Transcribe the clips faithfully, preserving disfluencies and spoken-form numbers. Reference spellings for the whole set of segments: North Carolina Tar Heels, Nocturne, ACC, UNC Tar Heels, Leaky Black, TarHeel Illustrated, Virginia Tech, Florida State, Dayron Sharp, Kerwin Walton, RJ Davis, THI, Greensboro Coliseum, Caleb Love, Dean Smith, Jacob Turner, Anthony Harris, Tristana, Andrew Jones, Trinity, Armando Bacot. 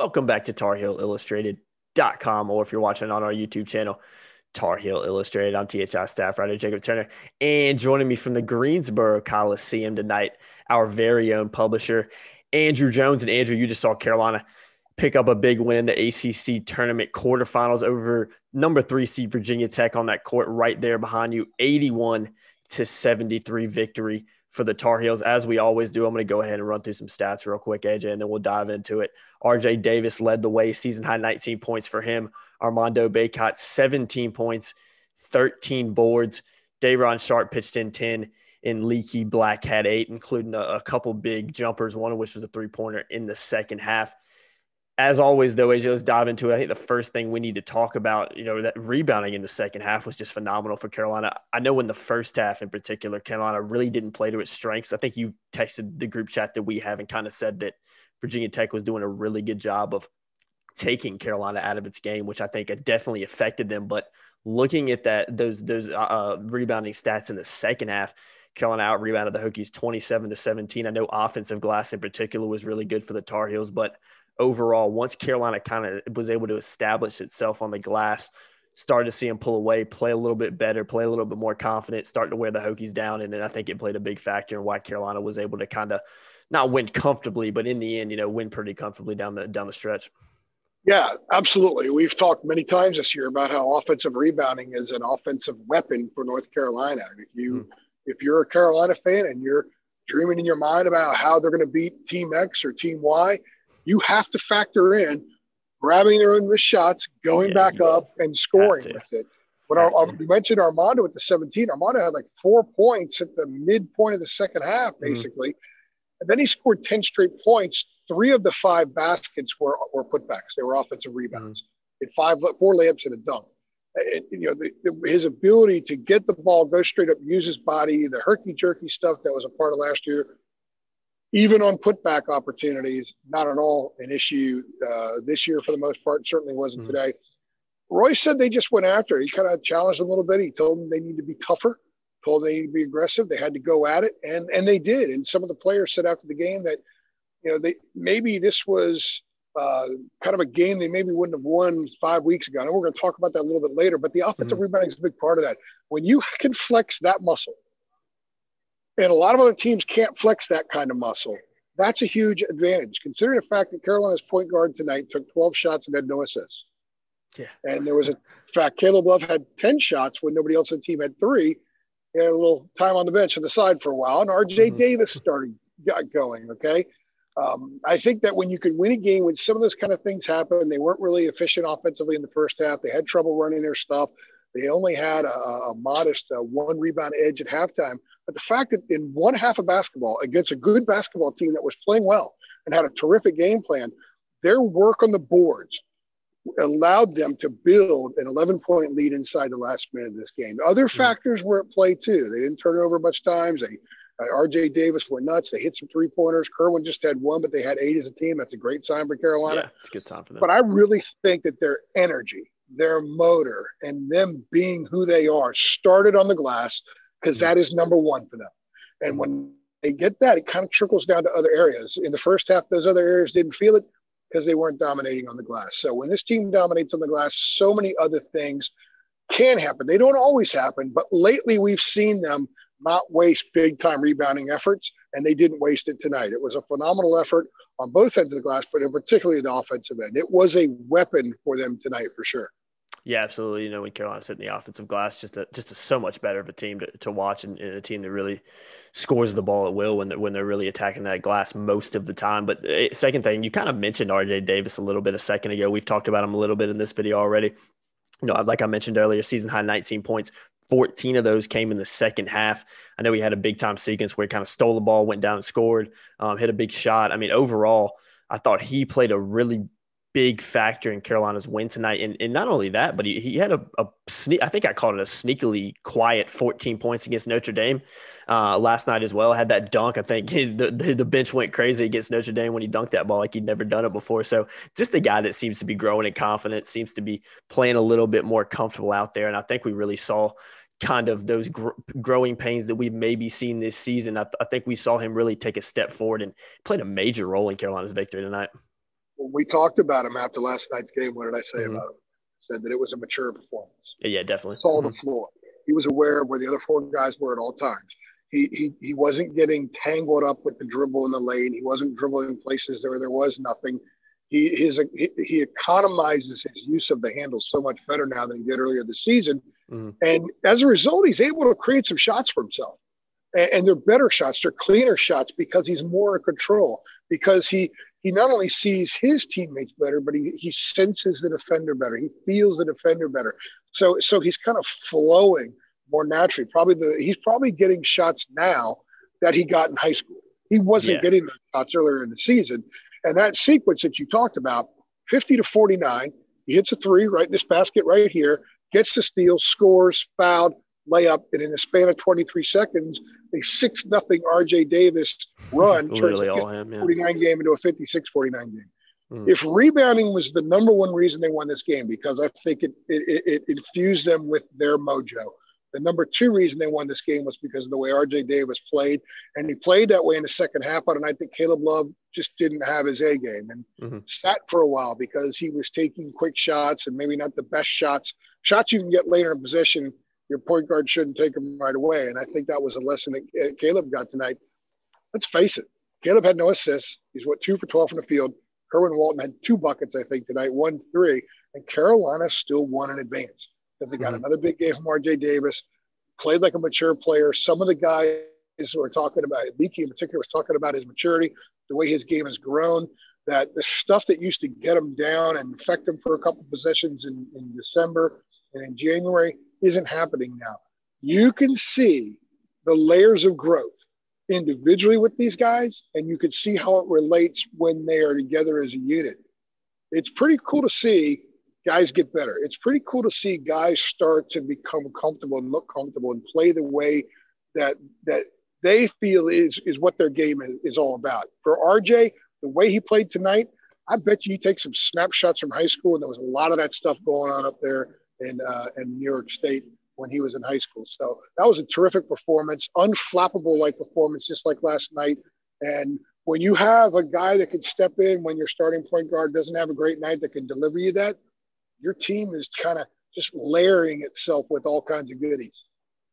welcome back to tar heel illustrated dot com, or if you're watching on our YouTube channel, TarHeel Illustrated. I'm T H I staff writer Jacob Turner, and joining me from the Greensboro Coliseum tonight, our very own publisher, Andrew Jones. And Andrew, you just saw Carolina pick up a big win in the A C C tournament quarterfinals over number three seed Virginia Tech on that court right there behind you, eighty-one to seventy-three victory for the Tar Heels. As we always do, I'm going to go ahead and run through some stats real quick, A J, and then we'll dive into it. R J Davis led the way, season-high nineteen points for him. Armando Bacot, seventeen points, thirteen boards. Dayron Sharp pitched in ten, and Leaky Black had eight, including a, a couple big jumpers, one of which was a three-pointer in the second half. As always, though, A J, let's dive into it. I think the first thing we need to talk about, you know, that rebounding in the second half was just phenomenal for Carolina. I know in the first half in particular, Carolina really didn't play to its strengths. I think you texted the group chat that we have and kind of said that Virginia Tech was doing a really good job of taking Carolina out of its game, which I think definitely affected them. But looking at that, those those uh, rebounding stats in the second half, Carolina out-rebounded the Hokies twenty-seven to seventeen. I know offensive glass in particular was really good for the Tar Heels, but overall, once Carolina kind of was able to establish itself on the glass, started to see them pull away, play a little bit better, play a little bit more confident, start to wear the Hokies down. And then I think it played a big factor in why Carolina was able to kind of not win comfortably, but in the end, you know, win pretty comfortably down the down the stretch. Yeah, absolutely. We've talked many times this year about how offensive rebounding is an offensive weapon for North Carolina. If you mm. if you're a Carolina fan and you're dreaming in your mind about how they're going to beat Team X or Team Y, you have to factor in grabbing their own missed shots, going yeah, back up, and scoring with it. When our, our, we mentioned Armando at the seventeen, Armando had like four points at the midpoint of the second half, basically. Mm-hmm. And then he scored ten straight points. Three of the five baskets were, were putbacks. They were offensive rebounds. Mm-hmm. It five, four layups and a dunk. It, you know, the, the, his ability to get the ball, go straight up, use his body, the herky-jerky stuff that was a part of last year, even on putback opportunities, not at all an issue uh, this year for the most part, certainly wasn't mm-hmm. today. Roy said they just went after it. He kind of challenged them a little bit. He told them they need to be tougher, told them they need to be aggressive. They had to go at it, and and they did. And some of the players said after the game that, you know, they maybe this was uh, kind of a game they maybe wouldn't have won five weeks ago. I know we're going to talk about that a little bit later, but the offensive mm-hmm. rebounding is a big part of that. When you can flex that muscle, and a lot of other teams can't flex that kind of muscle, that's a huge advantage. Consider the fact that Carolina's point guard tonight took twelve shots and had no assists. Yeah. And there was a fact Caleb Love had ten shots when nobody else on the team had three. He had a little time on the bench on the side for a while, and R J mm-hmm. Davis started got going, okay? Um, I think that when you can win a game, when some of those kind of things happen, they weren't really efficient offensively in the first half. They had trouble running their stuff. They only had a, a modest uh, one rebound edge at halftime. But the fact that in one half of basketball against a good basketball team that was playing well and had a terrific game plan, their work on the boards allowed them to build an eleven-point lead inside the last minute of this game. Other mm-hmm. factors were at play, too. They didn't turn it over much times. They, uh, R J Davis went nuts. They hit some three-pointers. Kerwin just had one, but they had eight as a team. That's a great sign for Carolina. Yeah, it's a good sign for them. But I really think that their energy, their motor, and them being who they are started on the glass, because that is number one for them. And when they get that, it kind of trickles down to other areas. In the first half, those other areas didn't feel it because they weren't dominating on the glass. So when this team dominates on the glass, so many other things can happen. They don't always happen, but lately we've seen them not waste big-time rebounding efforts, and they didn't waste it tonight. It was a phenomenal effort on both ends of the glass, but in particularly the offensive end. It was a weapon for them tonight for sure. Yeah, absolutely. You know, when Carolina's hitting the offensive glass, just a, just a, so much better of a team to, to watch, and, and a team that really scores the ball at will when they're, when they're really attacking that glass most of the time. But uh, second thing, you kind of mentioned R J Davis a little bit a second ago. We've talked about him a little bit in this video already. You know, like I mentioned earlier, season-high nineteen points. fourteen of those came in the second half. I know he had a big-time sequence where he kind of stole the ball, went down and scored, um, hit a big shot. I mean, overall, I thought he played a really – big factor in Carolina's win tonight. And, and not only that, but he, he had a, a sneak, I think I called it a sneakily quiet fourteen points against Notre Dame uh, last night as well. Had that dunk. I think the, the, the bench went crazy against Notre Dame when he dunked that ball, like he'd never done it before. So just a guy that seems to be growing in confidence, seems to be playing a little bit more comfortable out there. And I think we really saw kind of those gr- growing pains that we've maybe seen this season. I, th- I think we saw him really take a step forward and played a major role in Carolina's victory tonight. when we talked about him after last night's game, what did I say mm-hmm. about him? I said that it was a mature performance. Yeah, definitely. He saw mm-hmm. the floor. He was aware of where the other four guys were at all times. He, he he wasn't getting tangled up with the dribble in the lane. He wasn't dribbling places where there was nothing. He his he, he economizes his use of the handle so much better now than he did earlier this season. Mm. And as a result, he's able to create some shots for himself. And, and they're better shots. They're cleaner shots because he's more in control. Because he he not only sees his teammates better, but he, he senses the defender better. He feels the defender better. So so he's kind of flowing more naturally. Probably the he's probably getting shots now that he got in high school. He wasn't yeah. getting those shots earlier in the season. And that sequence that you talked about, fifty to forty-nine, he hits a three right in this basket right here, gets the steal, scores, fouled, layup, and in the span of twenty-three seconds, a six nothing R J Davis run turns a forty-nine yeah. game into a fifty-six forty-nine game. Mm. If rebounding was the number one reason they won this game, because I think it it, it it infused them with their mojo. The number two reason they won this game was because of the way R J Davis played, and he played that way in the second half. But and I think Caleb Love just didn't have his A game and mm-hmm. sat for a while because he was taking quick shots and maybe not the best shots. Shots you can get later in possession, your point guard shouldn't take them right away. And I think that was a lesson that Caleb got tonight. Let's face it, Caleb had no assists. He's what two for twelve from the field. Kerwin Walton had two buckets, I think, tonight, one three, and Carolina still won in advance. They got mm-hmm. another big game from R J Davis, played like a mature player. Some of the guys who are talking about it, Leaky in particular, was talking about his maturity, the way his game has grown, that the stuff that used to get him down and affect him for a couple possessions in, in December and in January isn't happening now. You can see the layers of growth individually with these guys, and you can see how it relates when they are together as a unit. It's pretty cool to see guys get better. It's pretty cool to see guys start to become comfortable and look comfortable and play the way that that they feel is, is what their game is, is all about. For R J, the way he played tonight, I bet you take some snapshots from high school, and there was a lot of that stuff going on up there in, uh, in New York State when he was in high school. So that was a terrific performance, unflappable-like performance, just like last night. And when you have a guy that can step in when your starting point guard doesn't have a great night that can deliver you that, your team is kind of just layering itself with all kinds of goodies.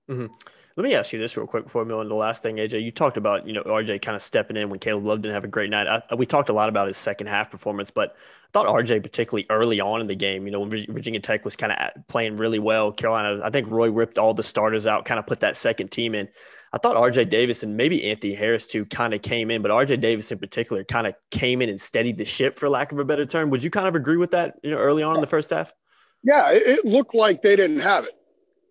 Mm-hmm. Let me ask you this real quick before we move on to the last thing, A J. You talked about, you know, R J kind of stepping in when Caleb Love didn't have a great night. I, we talked a lot about his second half performance, but I thought R J particularly early on in the game, you know, when Virginia Tech was kind of playing really well, Carolina, I think Roy ripped all the starters out, kind of put that second team in. I thought R J Davis and maybe Anthony Harris too kind of came in, but R J Davis in particular kind of came in and steadied the ship, for lack of a better term. Would you kind of agree with that, you know, early on in the first half? Yeah, it looked like they didn't have it.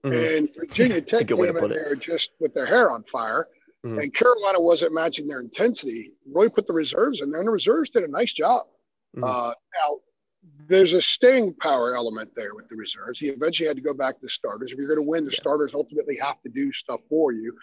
Mm-hmm. And Virginia Tech came in there just with their hair on fire. Mm-hmm. And Carolina wasn't matching their intensity. Roy put the reserves in there, and the reserves did a nice job. Mm-hmm. Uh, now, there's a staying power element there with the reserves. He eventually had to go back to the starters. If you're going to win, the yeah. starters ultimately have to do stuff for you.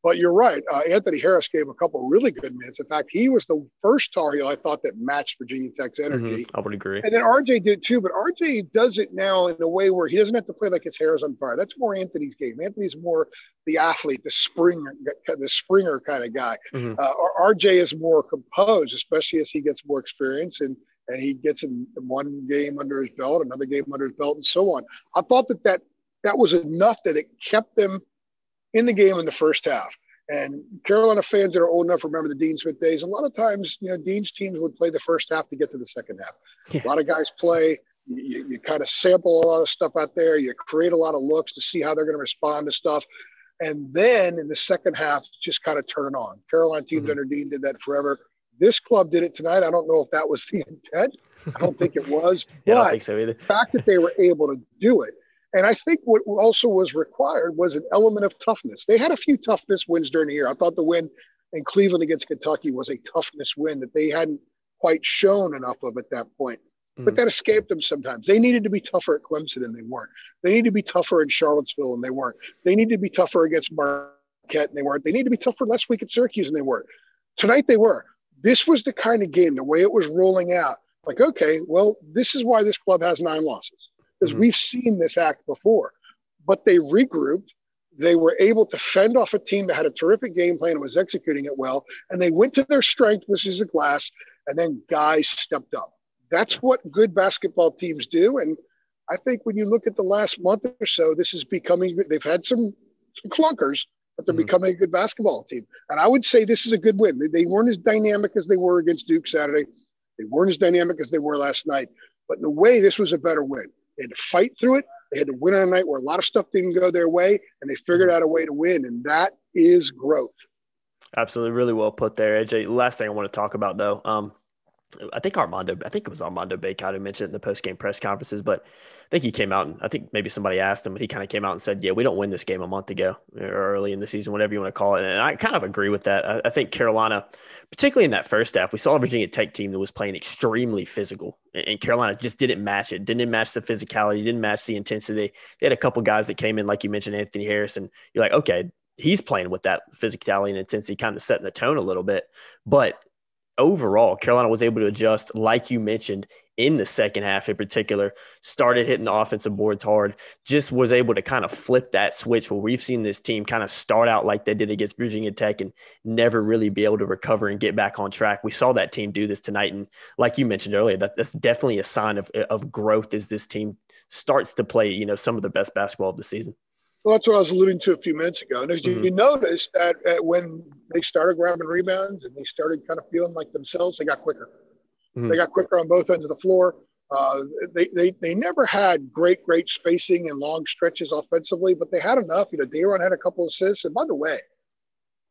But you're right. Uh, Anthony Harris gave a couple of really good minutes. In fact, he was the first Tar Heel I thought that matched Virginia Tech's energy. Mm-hmm. I would agree. And then R J did too, but R J does it now in a way where he doesn't have to play like his hair is on fire. That's more Anthony's game. Anthony's more the athlete, the springer, the springer kind of guy. Mm-hmm. Uh, R J is more composed, especially as he gets more experience and, and he gets in one game under his belt, another game under his belt, and so on. I thought that that, that was enough that it kept them in the game in the first half. And Carolina fans that are old enough remember the Dean Smith days. A lot of times, you know, Dean's teams would play the first half to get to the second half. Yeah. A lot of guys play. You, you kind of sample a lot of stuff out there. You create a lot of looks to see how they're going to respond to stuff. And then in the second half, just kind of turn it on. Carolina teams mm-hmm. under Dean did that forever. This club did it tonight. I don't know if that was the intent. I don't think it was. Yeah, but I don't think so either. The fact that they were able to do it. And I think what also was required was an element of toughness. They had a few toughness wins during the year. I thought the win in Cleveland against Kentucky was a toughness win that they hadn't quite shown enough of at that point. Mm-hmm. But that escaped them sometimes. They needed to be tougher at Clemson, and they weren't. They needed to be tougher in Charlottesville, and they weren't. They needed to be tougher against Marquette, and they weren't. They needed to be tougher last week at Syracuse, and they weren't. Tonight they were. This was the kind of game, the way it was rolling out. Like, okay, well, this is why this club has nine losses. Because mm-hmm. we've seen this act before. But they regrouped. They were able to fend off a team that had a terrific game plan and was executing it well. And they went to their strength, which is the glass, and then guys stepped up. that's what good basketball teams do. And I think when you look at the last month or so, this is becoming, they've had some, some clunkers, but they're mm-hmm. becoming a good basketball team. And I would say this is a good win. They, they weren't as dynamic as they were against Duke Saturday. They weren't as dynamic as they were last night. But in a way, this was a better win. They had to fight through it. They had to win on a night where a lot of stuff didn't go their way, and they figured out a way to win, and that is growth. Absolutely. Really well put there, A J. Last thing I want to talk about, though, um, I think Armando, I think it was Armando Bacot who mentioned it in the post-game press conferences, but I think he came out and I think maybe somebody asked him, but he kind of came out and said, yeah, we don't win this game a month ago or early in the season, whatever you want to call it. And I kind of agree with that. I, I think Carolina, particularly in that first half, we saw a Virginia Tech team that was playing extremely physical, and Carolina just didn't match it, didn't match the physicality, didn't match the intensity. They had a couple guys that came in, like you mentioned, Anthony Harris, and you're like, okay, he's playing with that physicality and intensity, kind of setting the tone a little bit. But overall, Carolina was able to adjust, like you mentioned, in the second half in particular, started hitting the offensive boards hard, just was able to kind of flip that switch where we've seen this team kind of start out like they did against Virginia Tech and never really be able to recover and get back on track. We saw that team do this tonight. And like you mentioned earlier, that, that's definitely a sign of, of growth as this team starts to play, you know, some of the best basketball of the season. Well, that's what I was alluding to a few minutes ago. And as you, mm-hmm. you noticed that uh, when they started grabbing rebounds and they started kind of feeling like themselves, they got quicker. Mm-hmm. They got quicker on both ends of the floor. Uh, they, they they never had great, great spacing and long stretches offensively, but they had enough. You know, Dayron had a couple assists. And by the way,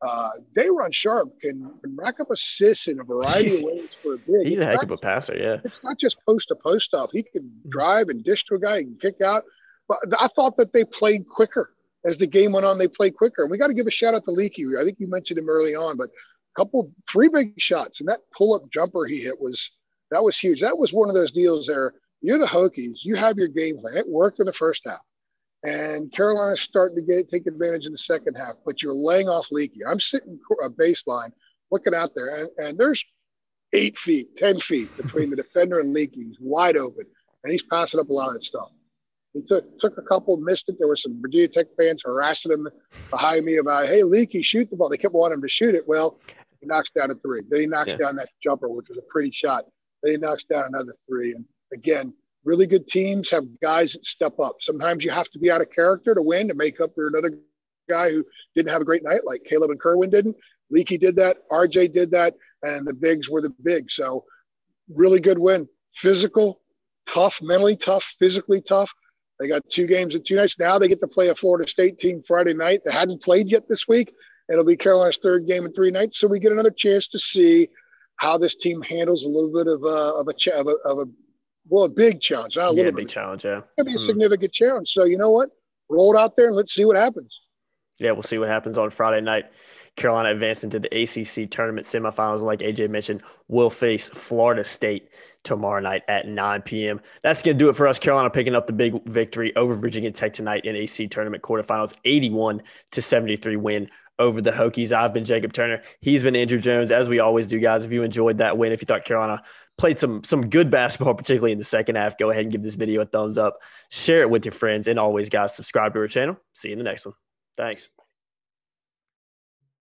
uh, Dayron Sharp can, can rack up assists in a variety he's, of ways for a big. He's it's a heck of a passer, yeah. It's not just post-to-post stuff. He can mm-hmm. drive and dish to a guy. He can kick out. But I thought that they played quicker. As the game went on, they played quicker. And we got to give a shout out to Leaky. I think you mentioned him early on, but a couple, three big shots. And that pull-up jumper he hit was, that was huge. That was one of those deals there. You're the Hokies. You have your game plan. It worked in the first half. And Carolina's starting to get take advantage in the second half, but you're laying off Leaky. I'm sitting a baseline looking out there, and, and there's eight feet, ten feet between the defender and Leaky. He's wide open, and he's passing up a lot of that stuff. He took, took a couple, missed it. There were some Virginia Tech fans harassing him behind me about, hey, Leaky, shoot the ball. They kept wanting him to shoot it. Well, he knocks down a three. Then he knocks yeah. down that jumper, which was a pretty shot. Then he knocks down another three. And again, really good teams have guys that step up. Sometimes you have to be out of character to win, to make up for another guy who didn't have a great night, like Caleb and Kerwin didn't. Leaky did that. R J did that. And the bigs were the bigs. So really good win. Physical, tough, mentally tough, physically tough. They got two games in two nights. Now they get to play a Florida State team Friday night that hadn't played yet this week. It'll be Carolina's third game in three nights. So we get another chance to see how this team handles a little bit of a, of a, cha- of a, of a well, a big challenge. Not a yeah, little big bit. challenge, yeah. It's going to be a mm-hmm. significant challenge. So you know what? Roll it out there and let's see what happens. Yeah, we'll see what happens on Friday night. Carolina advanced into the A C C tournament semifinals. Like A J mentioned, will face Florida State tomorrow night at nine p.m. That's going to do it for us. Carolina picking up the big victory over Virginia Tech tonight in A C C tournament quarterfinals, eighty-one to seventy-three win over the Hokies. I've been Jacob Turner. He's been Andrew Jones. As we always do, guys, if you enjoyed that win, if you thought Carolina played some, some good basketball, particularly in the second half, go ahead and give this video a thumbs up, share it with your friends, and always, guys, subscribe to our channel. See you in the next one. Thanks.